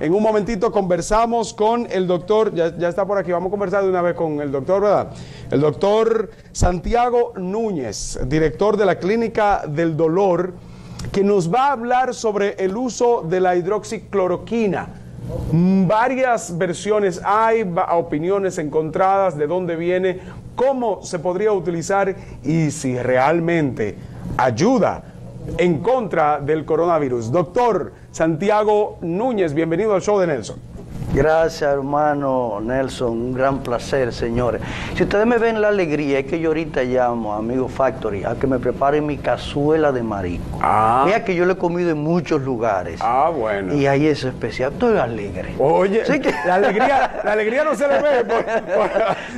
En un momentito conversamos con el doctor, ya está por aquí, vamos a conversar de una vez con el doctor, ¿verdad? El doctor Santiago Núñez, director de la Clínica del Dolor, que nos va a hablar sobre el uso de la hidroxicloroquina. Varias versiones hay, opiniones encontradas, de dónde viene, cómo se podría utilizar y si realmente ayuda en contra del coronavirus. Doctor Santiago Núñez, bienvenido al show de Nelson. Gracias, hermano Nelson, un gran placer, señores. Si ustedes me ven la alegría, es que yo ahorita llamo a Amigo Factory a que me prepare mi cazuela de marisco. Mira que yo lo he comido en muchos lugares. Bueno. Y ahí es especial, estoy alegre. Oye, ¿sí que? La alegría no se le ve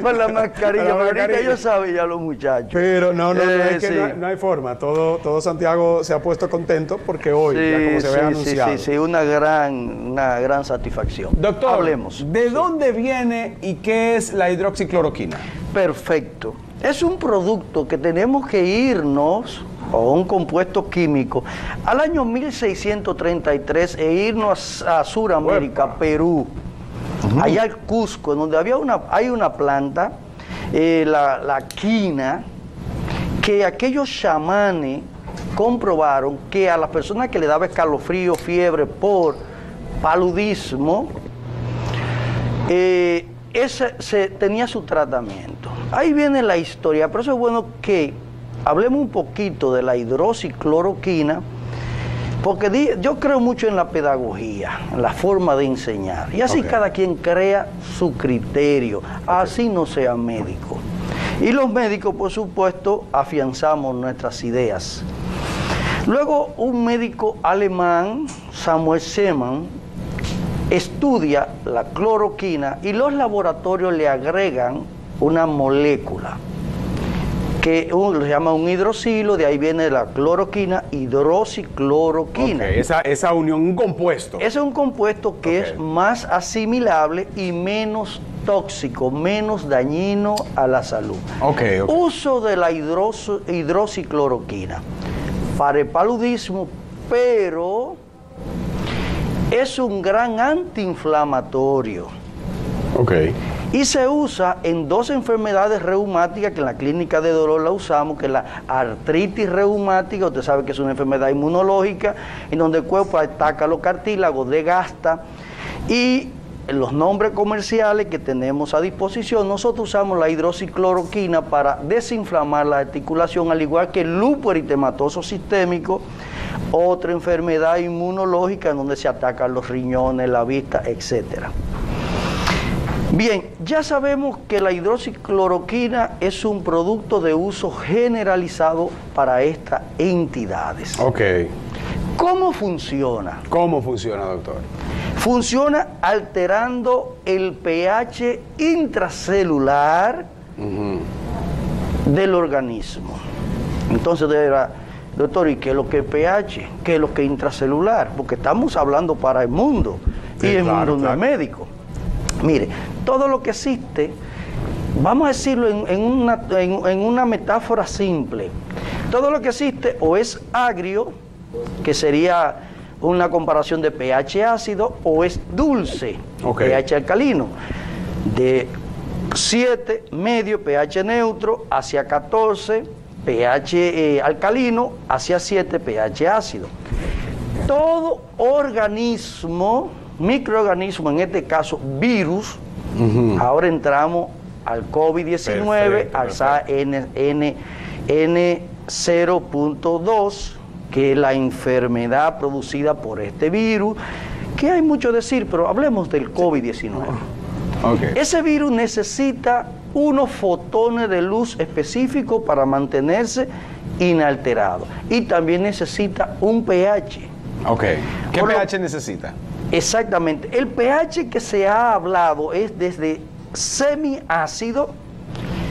por la mascarilla, pero ahorita yo sabía, los muchachos. Pero es que sí. no hay forma, todo Santiago se ha puesto contento porque hoy, sí, ya como se ve anunciado. Sí, una gran satisfacción. Doctor, hablemos. ¿De dónde viene y qué es la hidroxicloroquina? Perfecto. Es un producto que tenemos que irnos, o un compuesto químico, al año 1633 e irnos a Suramérica, Perú, allá al Cusco, en donde hay una planta, la quina, que aquellos chamanes comprobaron que a las personas que le daba escalofrío, fiebre por paludismo, tenía su tratamiento. Ahí viene la historia, pero eso es bueno que hablemos un poquito de la hidroxicloroquina, porque yo creo mucho en la pedagogía, en la forma de enseñar, y así cada quien crea su criterio, así no sea médico. Y los médicos, por supuesto, afianzamos nuestras ideas. Luego, un médico alemán, Samuel Seman, estudia la cloroquina y los laboratorios le agregan una molécula que se llama un hidroxilo, de ahí viene la cloroquina, hidroxicloroquina. Esa unión, un compuesto. Es un compuesto que es más asimilable y menos tóxico, menos dañino a la salud. Uso de la hidroxicloroquina para el paludismo, pero es un gran antiinflamatorio. Y se usa en dos enfermedades reumáticas que en la Clínica de Dolor la usamos, que es la artritis reumática. Usted sabe que es una enfermedad inmunológica en donde el cuerpo ataca los cartílagos, desgasta. Y los nombres comerciales que tenemos a disposición, nosotros usamos la hidroxicloroquina para desinflamar la articulación, al igual que el lupus eritematoso sistémico, otra enfermedad inmunológica en donde se atacan los riñones, la vista, etc. Bien, ya sabemos que la hidroxicloroquina es un producto de uso generalizado para estas entidades. ¿Cómo funciona? ¿Cómo funciona, doctor? Funciona alterando el pH intracelular del organismo. Entonces, doctor, ¿y qué es lo que es pH? ¿Qué es lo que es intracelular? Porque estamos hablando para el mundo, y el mundo no es médico. Mire, todo lo que existe, vamos a decirlo en una metáfora simple, todo lo que existe o es agrio, que sería una comparación de pH ácido, o es dulce, pH alcalino, de 7, medio, pH neutro, hacia 14... pH alcalino, hacia 7 pH ácido. Todo organismo, microorganismo, en este caso virus, ahora entramos al COVID-19, al SARS N0.2, que es la enfermedad producida por este virus, que hay mucho decir, pero hablemos del COVID-19. Ese virus necesita unos fotones de luz específicos para mantenerse inalterado, y también necesita un pH. ¿Qué pH necesita? Exactamente, el pH que se ha hablado es desde semiácido,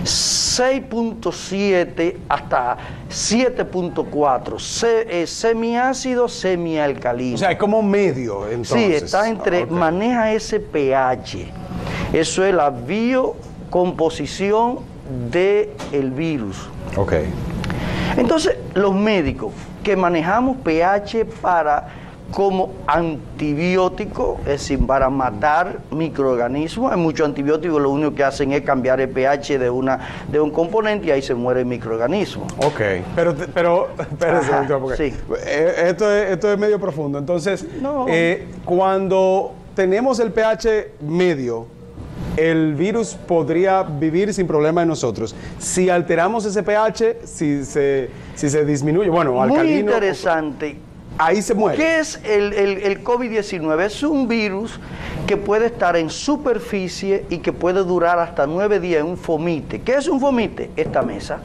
6.7 hasta 7.4, semiácido, semialcalino. O sea, es como medio, entonces. Sí, está entre, maneja ese pH. Eso es la biocomposición del virus. Entonces, los médicos que manejamos pH para como antibiótico, es decir, para matar microorganismos. Hay muchos antibióticos, lo único que hacen es cambiar el pH de un componente y ahí se muere el microorganismo. Ok, pero sí. Esto es medio profundo. Entonces, no. Cuando tenemos el pH medio, el virus podría vivir sin problema en nosotros. Si alteramos ese pH, si se disminuye, bueno, alcalino... Muy interesante. Ahí se muere. ¿Qué es el COVID-19? Es un virus que puede estar en superficie y que puede durar hasta 9 días en un fomite. ¿Qué es un fomite? Esta mesa.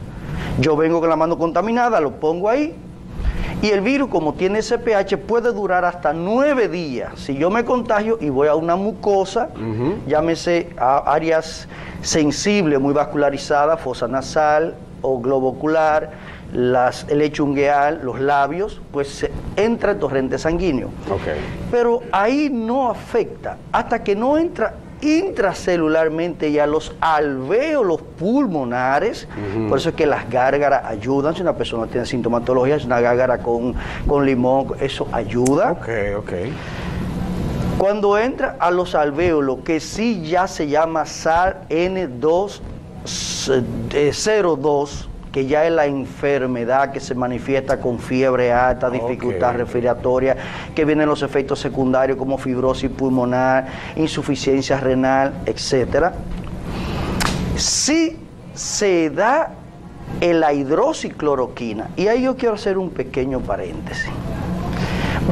Yo vengo con la mano contaminada, lo pongo ahí. Y el virus, como tiene ese pH, puede durar hasta 9 días. Si yo me contagio y voy a una mucosa, llámese a áreas sensibles, muy vascularizadas, fosa nasal o globo ocular, el lecho ungueal, los labios, pues entra el torrente sanguíneo. Okay. Pero ahí no afecta hasta que no entra intracelularmente ya los alvéolos pulmonares. Por eso es que las gárgaras ayudan. Si una persona tiene sintomatología, es una gárgara con limón, eso ayuda. Cuando entra a los alvéolos, que sí ya se llama SARS N2 02, que ya es la enfermedad que se manifiesta con fiebre alta, dificultad respiratoria, que vienen los efectos secundarios como fibrosis pulmonar, insuficiencia renal, etc. Si se da la hidroxicloroquina, y ahí yo quiero hacer un pequeño paréntesis.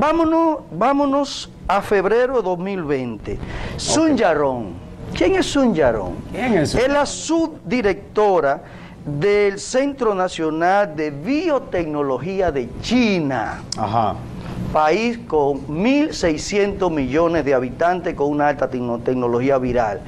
Vámonos a febrero de 2020. Sun Yarón. ¿Quién es Sun Yarón? Es la subdirectora del Centro Nacional de Biotecnología de China. País con 1.600 millones de habitantes, con una alta tecnología viral.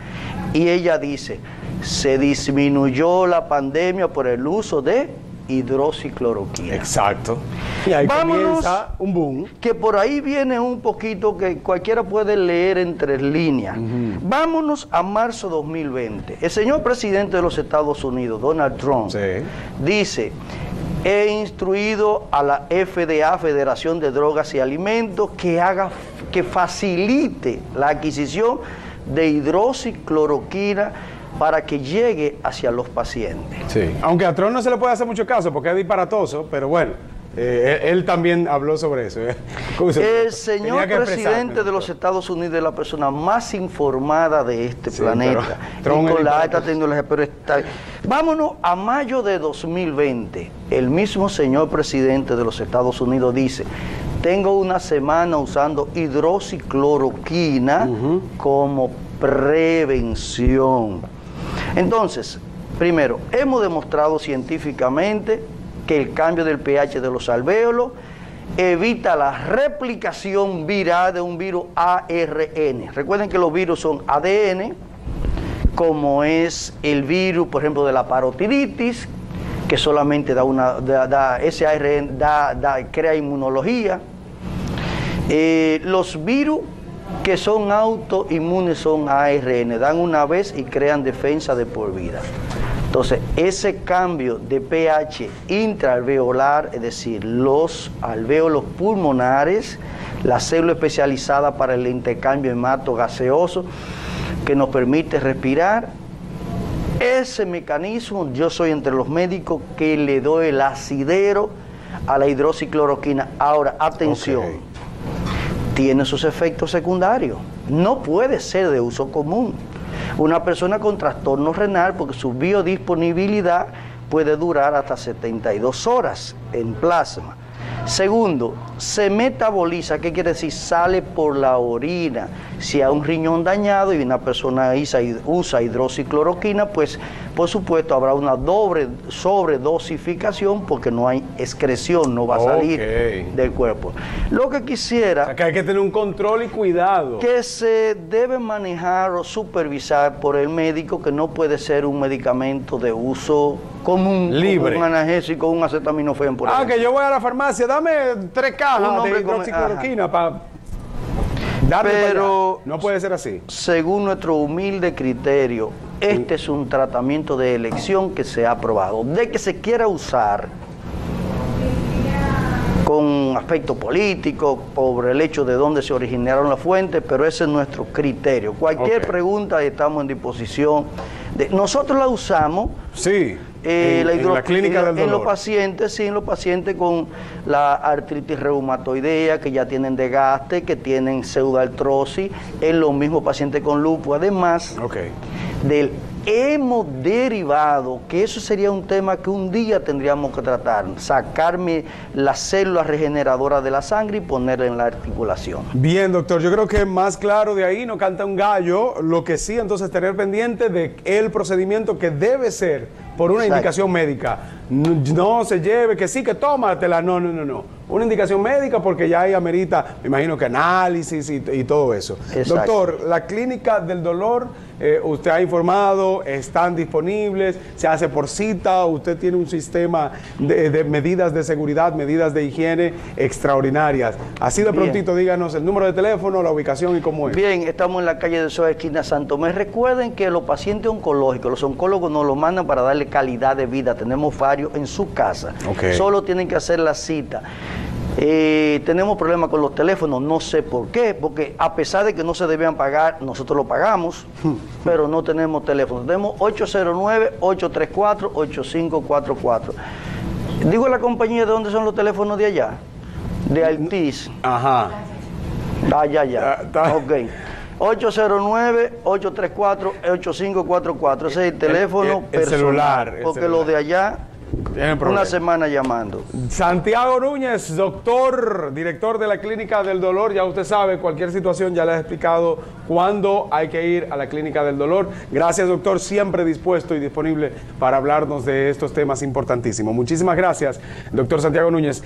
Y ella dice, se disminuyó la pandemia por el uso de hidroxicloroquina. Exacto. Y ahí comienza un boom. Que por ahí viene un poquito que cualquiera puede leer entre líneas. Vámonos a marzo 2020. El señor presidente de los Estados Unidos, Donald Trump, dice: he instruido a la FDA, Federación de Drogas y Alimentos, que facilite la adquisición de hidroxicloroquina para que llegue hacia los pacientes. Aunque a Trump no se le puede hacer mucho caso porque es disparatoso, pero bueno, él también habló sobre eso. El señor presidente de los Estados Unidos es la persona más informada de este planeta. Trump con la alta tecnología, pero está... Vámonos a mayo de 2020. El mismo señor presidente de los Estados Unidos dice: tengo una semana usando hidroxicloroquina como prevención. Entonces, primero, hemos demostrado científicamente que el cambio del pH de los alvéolos evita la replicación viral de un virus ARN. Recuerden que los virus son ADN, como es el virus, por ejemplo, de la parotiditis, que solamente crea inmunología. Los virus que son autoinmunes son ARN, dan una vez y crean defensa de por vida. Entonces, ese cambio de pH intraalveolar, es decir, los alvéolos pulmonares, la célula especializada para el intercambio hemato-gaseoso, que nos permite respirar, ese mecanismo, yo soy entre los médicos que le doy el asidero a la hidroxicloroquina. Ahora, atención. Tiene sus efectos secundarios. No puede ser de uso común. Una persona con trastorno renal, porque su biodisponibilidad puede durar hasta 72 horas en plasma. Segundo, se metaboliza, ¿qué quiere decir? Sale por la orina. Si hay un riñón dañado y una persona usa hidroxicloroquina, pues por supuesto habrá una doble sobredosificación porque no hay excreción, no va a salir del cuerpo. Lo que quisiera... O sea, que hay que tener un control y cuidado. Que se debe manejar o supervisar por el médico, que no puede ser un medicamento de uso común, libre, un analgésico, un acetaminofén, por ejemplo. Que yo voy a la farmacia, dame 3 cajas de hidroxicloroquina para... Pero no puede ser así. Según nuestro humilde criterio, este es un tratamiento de elección que se ha aprobado. De que se quiera usar, con aspecto político, por el hecho de dónde se originaron las fuentes, pero ese es nuestro criterio. Cualquier pregunta estamos en disposición. Nosotros la usamos. Sí. En la clínica del dolor. En los pacientes, sí, en los pacientes con la artritis reumatoidea, que ya tienen desgaste, que tienen pseudartrosis, en los mismos pacientes con lupus, además del hemoderivado, que eso sería un tema que un día tendríamos que tratar, sacarme las células regeneradoras de la sangre y ponerla en la articulación. Bien, doctor, yo creo que más claro de ahí no canta un gallo, lo que sí, entonces tener pendiente de el procedimiento que debe ser por una indicación médica. No se lleve, que sí, que tómatela, no. Una indicación médica porque ya ahí amerita, me imagino que análisis y todo eso. Exacto. Doctor, la clínica del dolor, usted ha informado, están disponibles, se hace por cita, usted tiene un sistema de medidas de seguridad, medidas de higiene extraordinarias. Así de prontito, díganos el número de teléfono, la ubicación y cómo es. Bien, estamos en la calle de Soa, esquina Santo Tomé. Recuerden que los pacientes oncológicos, los oncólogos nos lo mandan para darle calidad de vida. Tenemos varios en su casa. Solo tienen que hacer la cita. Tenemos problemas con los teléfonos, no sé por qué, porque a pesar de que no se debían pagar, nosotros lo pagamos, pero no tenemos teléfono. Tenemos 809-834-8544. Digo la compañía, ¿de dónde son los teléfonos de allá? De Altiz. Ajá. Ah, ya. Ok. 809-834-8544. Ese es el teléfono personal, celular. Porque los de allá... Una semana llamando. Santiago Núñez, doctor, director de la Clínica del Dolor. Ya usted sabe, cualquier situación ya le he explicado cuándo hay que ir a la Clínica del Dolor. Gracias, doctor, siempre dispuesto y disponible para hablarnos de estos temas importantísimos. Muchísimas gracias, doctor Santiago Núñez.